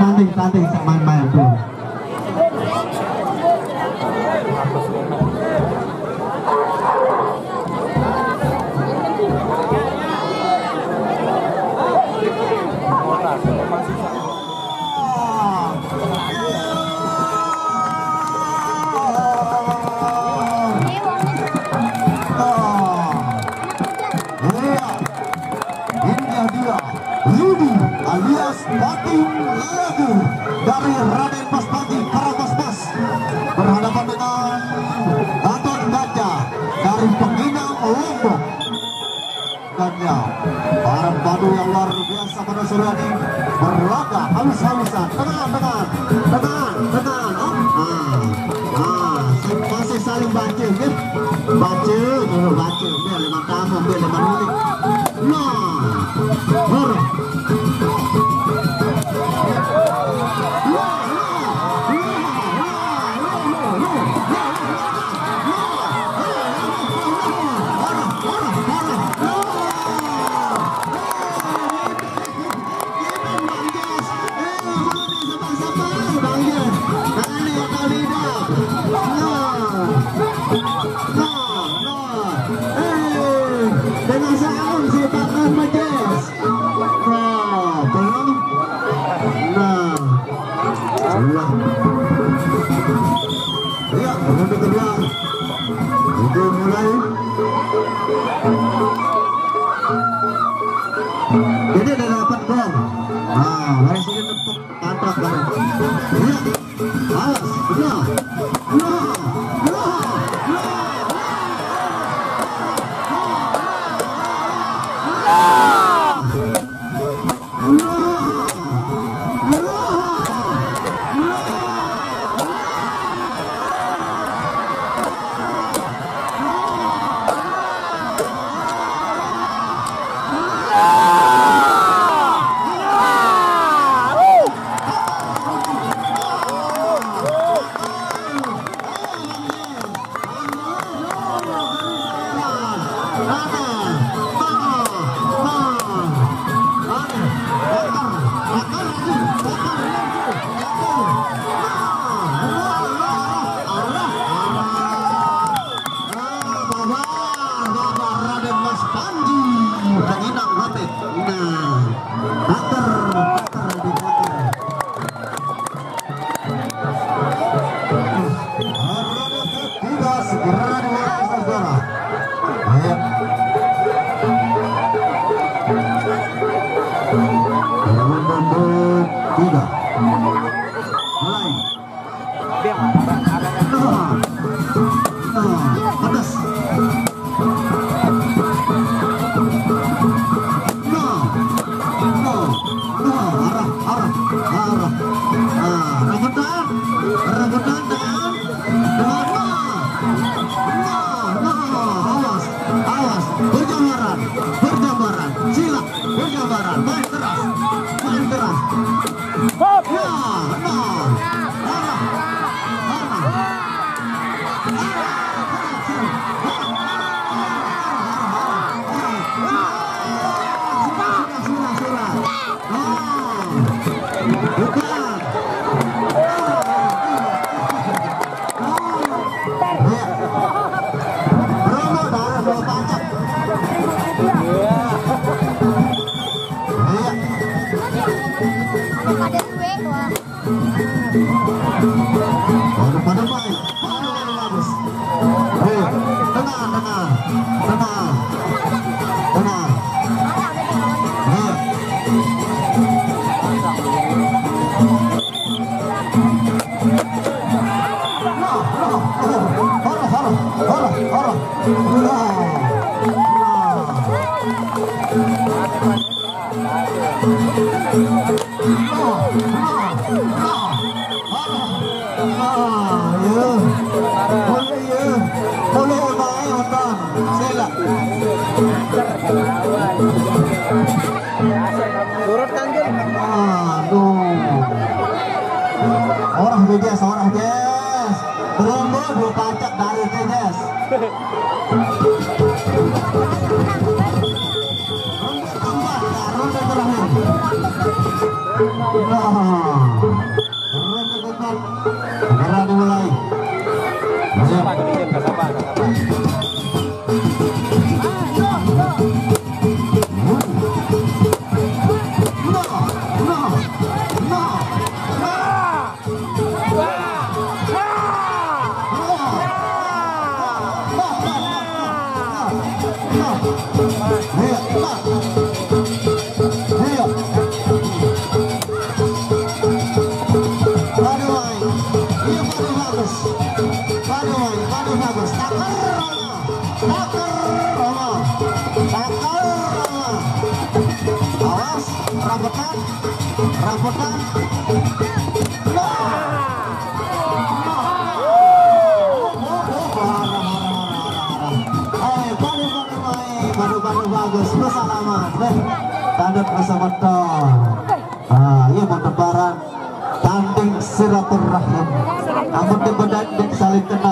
standing sampai-sampai itu. Alias Batin Lagu dari Raden Mas Batin para Mas berhadapan dengan Aton Baca dari Penginang Lombok. Dan ya, para padu yang luar biasa pada sore ini berlaga halus-halusan tenang. Masih saling bacil, ya? bacil, ya, lima tahun, ya, 5 menit. Jadi ada dapat gol. Ah, harus ini dapat tangkap barang. Awas, Orang Tedes, berumur 2 pancak dari Tedes. Ronde keempat, ronde terakhir. Merah dimulai. Siapa kemudian kasabar? Tanda persahabatan, ia bertebaran, tanding silaturahim, amat berbadan dan saling kenal.